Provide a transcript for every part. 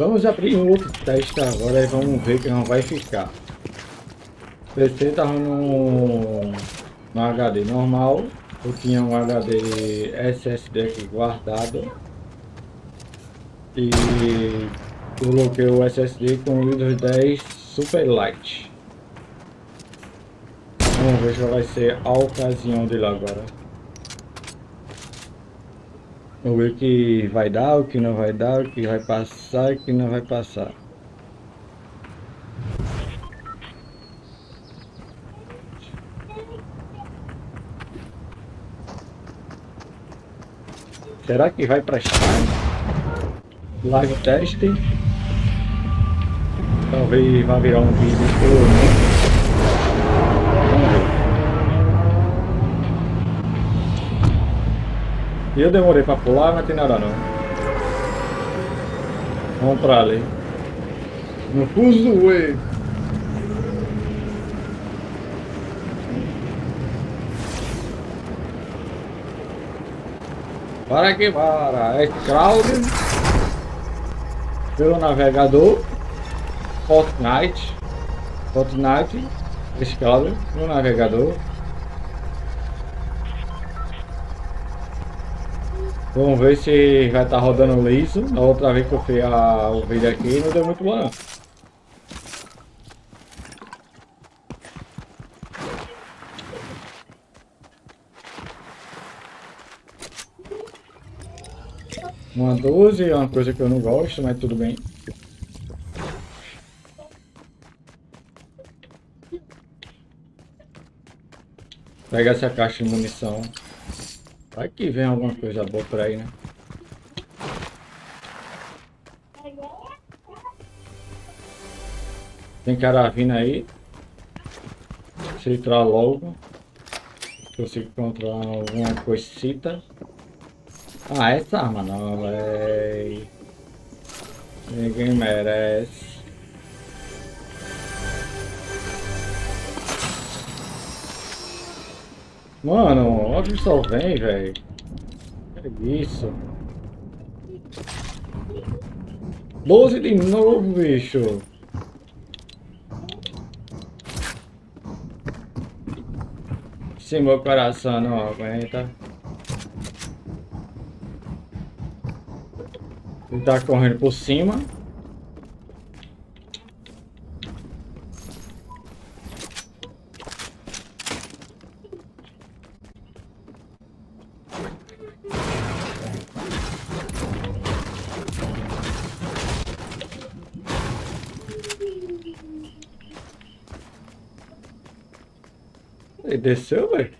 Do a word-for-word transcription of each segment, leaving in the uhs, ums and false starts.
Vamos abrir um outro teste agora e vamos ver que não vai ficar. P C tava no, no H D normal. Eu tinha um H D S S D aqui guardado e coloquei o S S D com o Windows dez Super Lite. Vamos ver se vai ser a ocasião dele agora. Vamos ver o que vai dar, o que não vai dar, o que vai passar e o que não vai passar. Será que vai prestar? Live test? Talvez vá virar um vídeo pelo menos. Eu demorei para pular, mas tem nada não. Vamos para ali. No fuzuê. Para que para, Xcloud, pelo navegador, Fortnite, Fortnite, Xcloud, no navegador. Vamos ver se vai estar tá rodando liso. Na outra vez que eu fiz a, o vídeo aqui não deu muito bom não. Uma doze é uma coisa que eu não gosto, mas tudo bem. Pega essa caixa de munição. Vai que vem alguma coisa boa por aí, né? Tem carabina aí. Deixa eu entrar logo. Consigo controlar alguma coisita. Ah, essa arma não, véi. Ninguém merece. Mano, óbvio que só vem, velho. Que isso? doze de novo, bicho. Se meu coração não aguenta. Ele tá correndo por cima. Ele desceu, velho.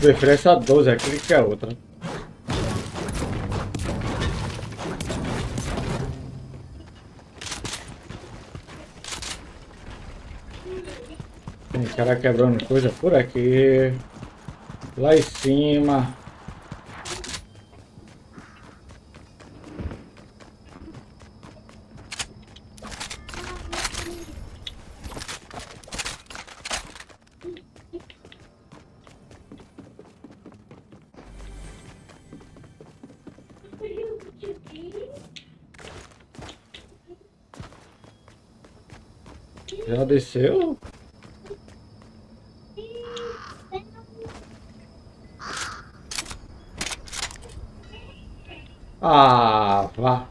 Prefiro essa doze aqui que é outra. Tem cara quebrando coisa por aqui. Lá em cima. Já desceu? Ah, vá.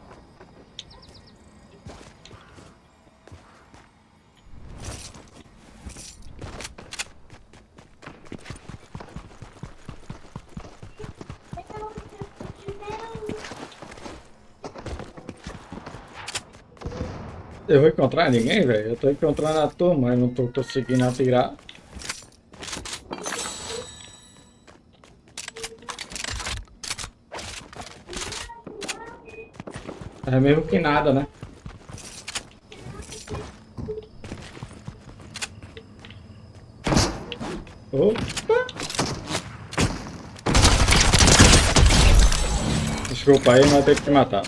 Eu vou encontrar ninguém, velho. Eu tô encontrando a turma, eu não tô conseguindo atirar. É mesmo que nada, né? Opa! Desculpa aí, mas eu tenho que te matar.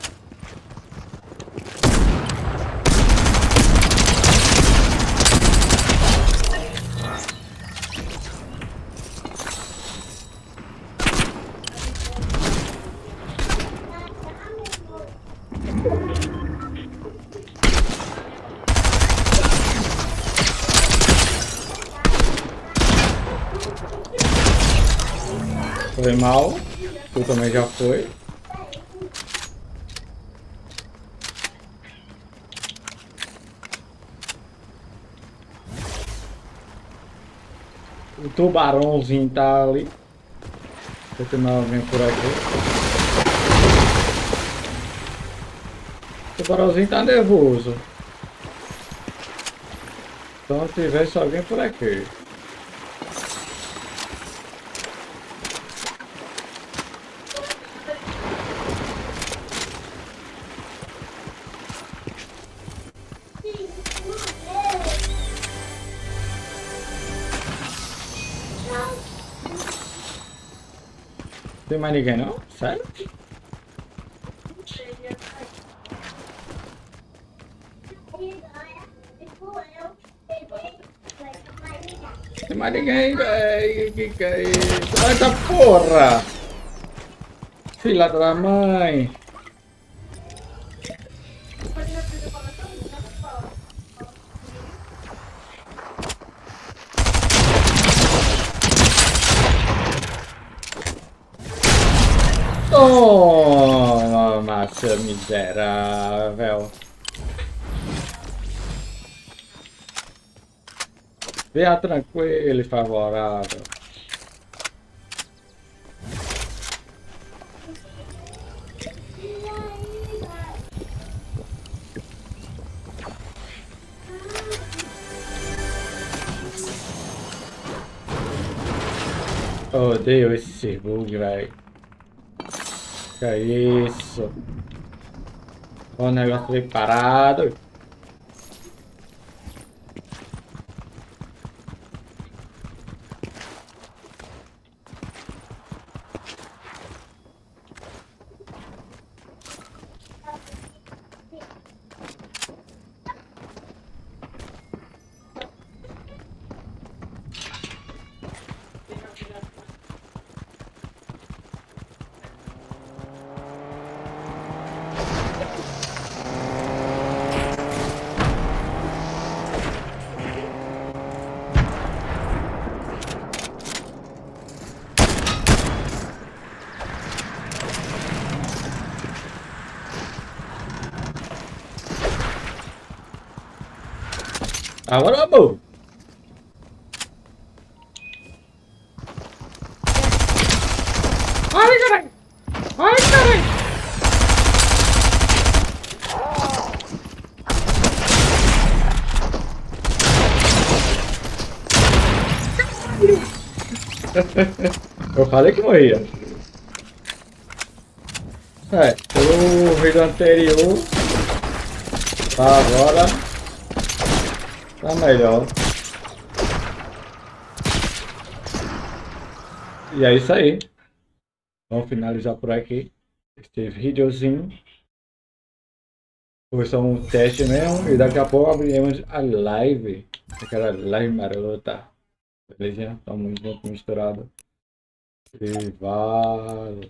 Foi mal. Tu também já foi. O tubarãozinho tá ali. Deixa eu não vir por aqui. O tubarãozinho tá nervoso. Então se tiver só vem por aqui. Não tem mais ninguém não? Sério? Não tem mais ninguém, véi! Que que é isso? Olha essa porra! Filha da mãe! Toma, seu miserável. Venha tranquilo e favorável. Odeio esse bug, velho. Que é isso? Olha o negócio ali parado. Agora bom. Ai, caralho! Ai, caralho! Eu falei que morria. É, pelo vídeo anterior tá agora. Tá melhor. E é isso aí. Vamos finalizar por aqui este videozinho. Foi só um teste mesmo. E daqui a pouco abriremos a live. Aquela live marota. Beleza? Tá muito bom misturado. E valeu.